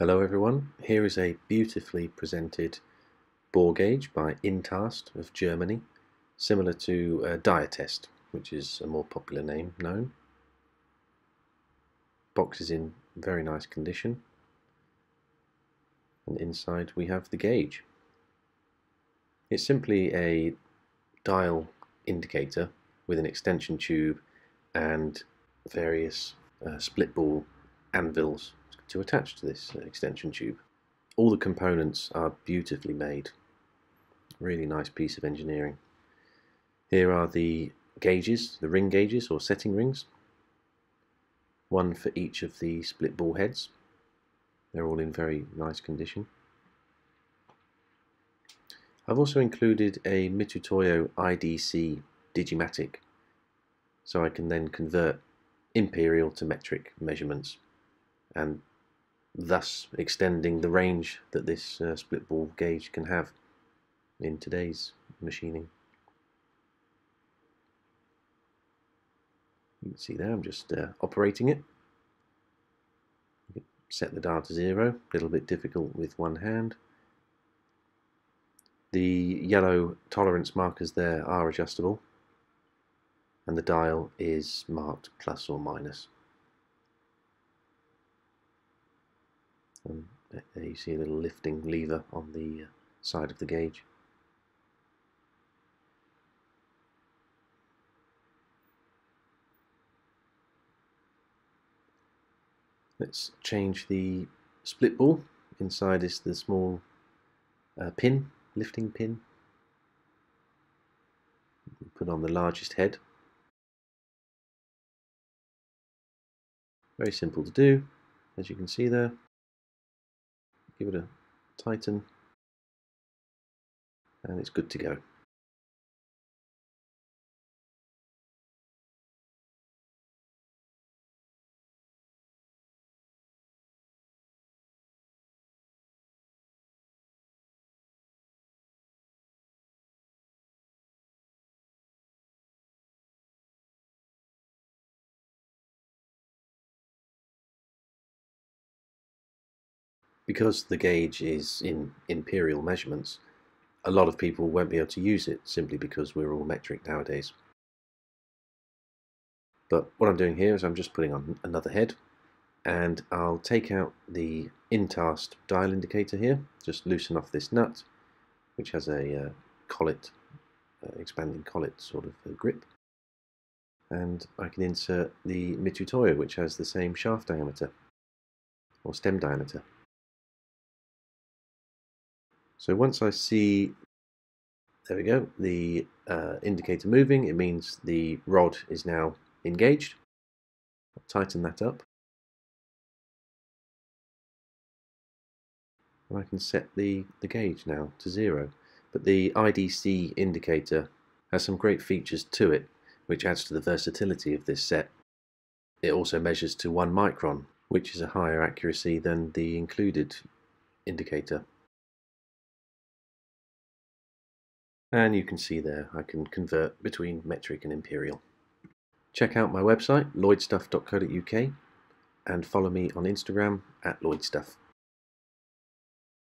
Hello everyone, here is a beautifully presented bore gauge by Intast of Germany, similar to Diatest, which is a more popular name known. Box is in very nice condition, and inside we have the gauge. It's simply a dial indicator with an extension tube and various split ball anvils to attach to this extension tube. All the components are beautifully made. Really nice piece of engineering. Here are the gauges, the ring gauges or setting rings. One for each of the split ball heads. They're all in very nice condition. I've also included a Mitutoyo IDC Digimatic, so I can then convert imperial to metric measurements, and thus extending the range that this split ball gauge can have in today's machining. You can see there I'm just operating it. Set the dial to 0, a little bit difficult with one hand. The yellow tolerance markers there are adjustable, and the dial is marked plus or minus. And there you see a little lifting lever on the side of the gauge. Let's change the split ball. Inside is the small pin, lifting pin. Put on the largest head. Very simple to do, as you can see there. Give it a tighten, and it's good to go. Because the gauge is in imperial measurements, a lot of people won't be able to use it simply because we're all metric nowadays. But what I'm doing here is I'm just putting on another head, and I'll take out the Intast dial indicator here, just loosen off this nut, which has a collet, expanding collet sort of grip, and I can insert the Mitutoyo, which has the same shaft diameter or stem diameter. So once I see, there we go, the indicator moving, it means the rod is now engaged. I'll tighten that up. And I can set the gauge now to 0. But the IDC indicator has some great features to it, which adds to the versatility of this set. It also measures to 1 micron, which is a higher accuracy than the included indicator. And you can see there, I can convert between metric and imperial. Check out my website, loidstuff.co.uk, and follow me on Instagram at loidstuff.